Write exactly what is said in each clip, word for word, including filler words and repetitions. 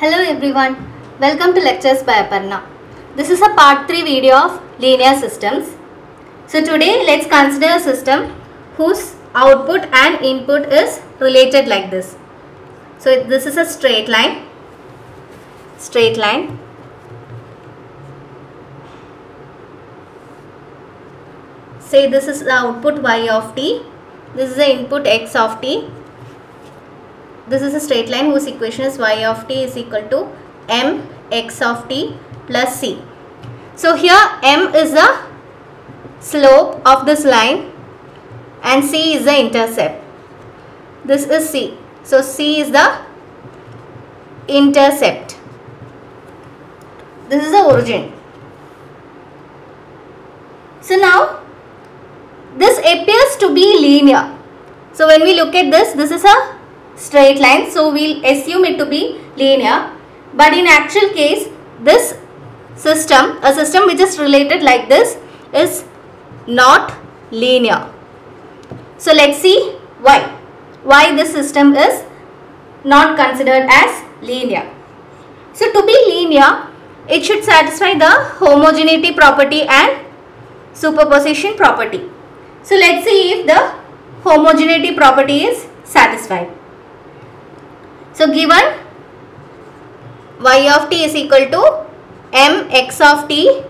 Hello everyone, welcome to Lectures by Aparna. This is a part three video of linear systems. So today let's consider a system whose output and input is related like this. So this is a straight line, straight line. Say this is the output y of t, this is the input x of t. This is a straight line whose equation is y of t is equal to m x of t plus c. So here m is the slope of this line and c is the intercept. This is c. So c is the intercept. This is the origin. So now this appears to be linear. So when we look at this, this is a straight line, so we'll assume it to be linear, but in actual case this system, a system which is related like this, is not linear. So let's see why why this system is not considered as linear. So to be linear, it should satisfy the homogeneity property and superposition property. So let's see if the homogeneity property is satisfied. So given y of t is equal to m x of t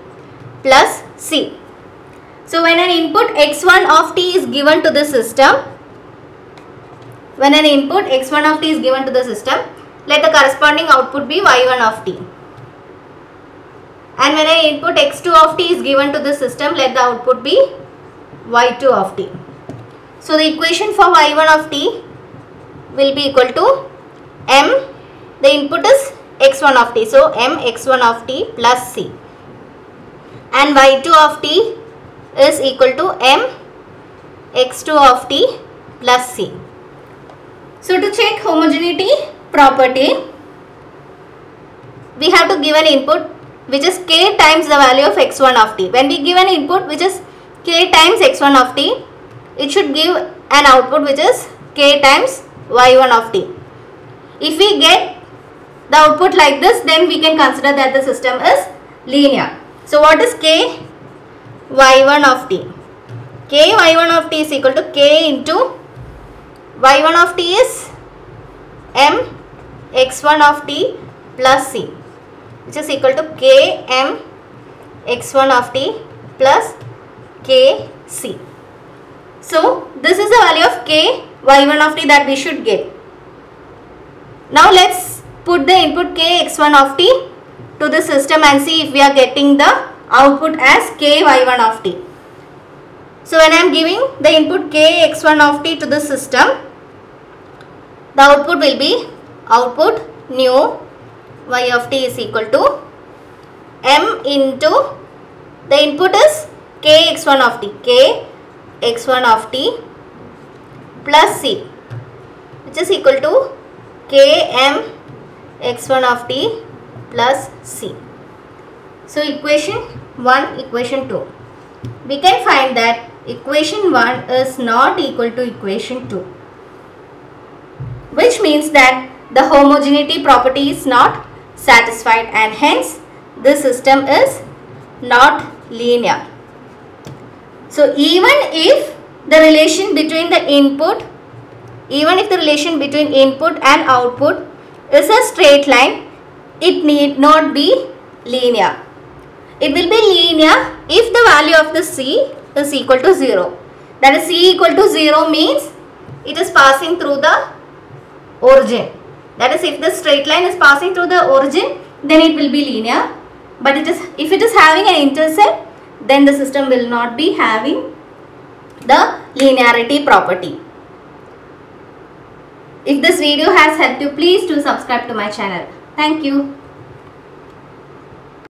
plus c. So when an input x one of t is given to the system, when an input x one of t is given to the system, let the corresponding output be y one of t. And when an input x two of t is given to the system, let the output be y two of t. So the equation for y one of t will be equal to m, the input is x one of t, so m x one of t plus c, and y two of t is equal to m x two of t plus c. So to check homogeneity property, we have to give an input which is k times the value of x one of t. When we give an input which is k times x one of t, it should give an output which is k times y one of t. If we get the output like this, then we can consider that the system is linear. So what is k y one of t? K y one of t is equal to k into y one of t is m x one of t plus c, which is equal to k m x one of t plus k c. So this is the value of k y one of t that we should get. Now let's put the input k x one of t to the system and see if we are getting the output as k y one of t. So when I am giving the input k x one of t to the system, the output will be output nu y of t is equal to m into the input is k x one of t, k x one of t plus c, which is equal to km x one of t plus c. So equation one, equation two. We can find that equation one is not equal to equation two, which means that the homogeneity property is not satisfied and hence this system is not linear. So even if the relation between the input Even if the relation between input and output is a straight line, it need not be linear. It will be linear if the value of the c is equal to zero. That is, c equal to zero means it is passing through the origin. That is, if the straight line is passing through the origin, then it will be linear. But it is, if it is having an intercept, then the system will not be having the linearity property. If this video has helped you, please do subscribe to my channel. Thank you.